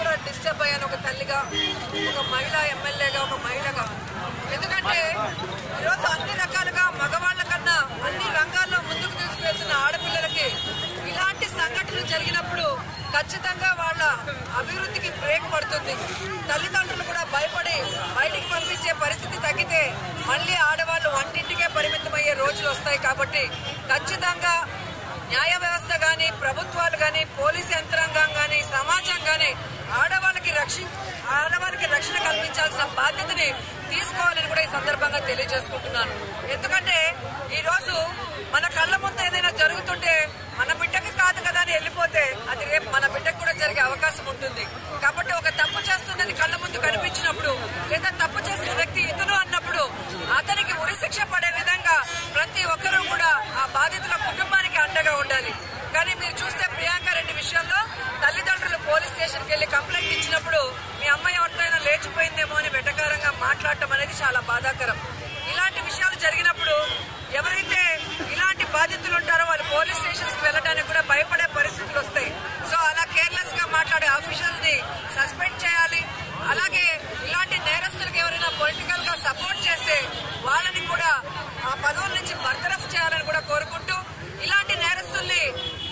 కూడా డిస్టర్బ్ అయ్యాను ఒక తల్లిగా, ఒక మహిళా ఎమ్మెల్యేగా, ఒక మహిళగా. ఎందుకంటే ఈరోజు అన్ని రకాలుగా మగవాళ్ళ కన్నా అన్ని రంగాల్లో ముందుకు తీసుకువెళ్తున్న ఆడపిల్లలకి ఇలాంటి సంఘటనలు జరిగినప్పుడు ఖచ్చితంగా వాళ్ళ అభివృద్ధికి బ్రేక్ పడుతుంది. తల్లిదండ్రులు కూడా భయపడి బయటికి పంపించే పరిస్థితి తగ్గితే మళ్ళీ ఆడవాళ్ళు వంటింటికే పరిమితమయ్యే రోజులు వస్తాయి. కాబట్టి ఖచ్చితంగా న్యాయ వ్యవస్థ కానీ, ప్రభుత్వాలు కానీ, పోలీసు యంత్రాంగం కానీ, సమాజం కానీ ఆడవాళ్ళకి రక్షణ కల్పించాల్సిన బాధ్యతని తీసుకోవాలని కూడా ఈ సందర్భంగా తెలియజేసుకుంటున్నాను. ఎందుకంటే ఈరోజు మన కళ్ళ ముందు ఏదైనా జరుగుతుంటే మన బిడ్డకి కాదు కదా అని వెళ్ళిపోతే అది రేపు మన బిడ్డకు కూడా జరిగే అవకాశం ఉంటుంది. కాబట్టి ఒక తప్పు చేస్తున్నది కళ్ళ ముందు కనిపించినప్పుడు లేదా తప్పు చేసిన వ్యక్తి ఇతను అన్నప్పుడు అతనికి ఉరిశిక్ష పడే విధంగా ప్రతి ఒక్కరూ కూడా ఆ బాధితుల కుటుంబానికి అండగా ఉండాలి. కానీ మీరు చూస్తే ప్రియాంక రెడ్డి విషయంలో తల్లిదండ్రులు పోలీస్ స్టేషన్కి వెళ్ళి కంప్లైంట్ ఇచ్చినప్పుడు మీ అమ్మాయి ఎవరినైనా లేచిపోయిందేమో అని వెటకారంగా మాట్లాడటం అనేది చాలా బాధాకరం. ఇలాంటి విషయాలు జరిగినప్పుడు ఎవరైతే ఇలాంటి బాధితులు ఉంటారో వాళ్ళు పోలీస్ స్టేషన్స్కి వెళ్ళడానికి కూడా భయపడే పరిస్థితులు వస్తాయి. సో అలా కేర్లెస్గా మాట్లాడే ఆఫీషియల్ని సస్పెండ్ చేయాలి. అలాగే ఇలాంటి నేరస్తులకు ఎవరైనా పొలిటికల్గా సపోర్ట్ చేస్తే వాళ్ళని కూడా ఆ పదవుల నుంచి బర్తరఫ్ చేయాలని కూడా కోరుకుంటూ, ఇలాంటి నేరస్తుల్ని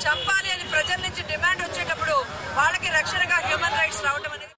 చంపాలి అని ప్రజల నుంచి డిమాండ్ వచ్చేటప్పుడు వాళ్ళకి రక్షణగా హ్యూమన్ రైట్స్ రావడం అనేది